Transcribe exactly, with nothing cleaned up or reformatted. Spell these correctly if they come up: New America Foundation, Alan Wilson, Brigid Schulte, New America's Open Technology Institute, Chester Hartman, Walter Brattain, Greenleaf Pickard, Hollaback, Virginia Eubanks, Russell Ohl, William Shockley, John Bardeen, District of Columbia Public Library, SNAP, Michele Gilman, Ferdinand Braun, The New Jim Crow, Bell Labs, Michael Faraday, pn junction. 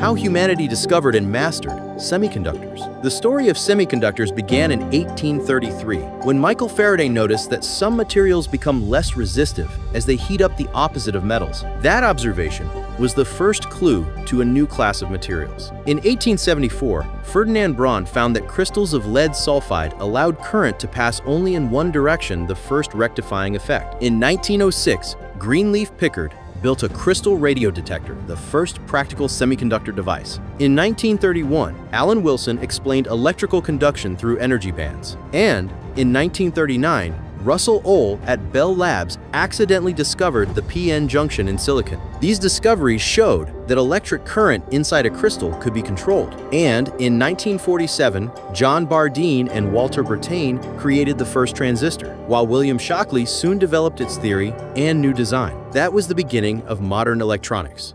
How humanity discovered and mastered semiconductors. The story of semiconductors began in eighteen thirty-three, when Michael Faraday noticed that some materials become less resistive as they heat up the opposite of metals. That observation was the first clue to a new class of materials. In eighteen seventy-four, Ferdinand Braun found that crystals of lead sulfide allowed current to pass only in one direction, the first rectifying effect. In nineteen oh six, Greenleaf Pickard built a crystal radio detector, the first practical semiconductor device. In nineteen thirty-one, Alan Wilson explained electrical conduction through energy bands. And in nineteen thirty-nine, Russell Ohl at Bell Labs accidentally discovered the P N junction in silicon. These discoveries showed that electric current inside a crystal could be controlled. And in nineteen forty-seven, John Bardeen and Walter Brattain created the first transistor, while William Shockley soon developed its theory and new design. That was the beginning of modern electronics.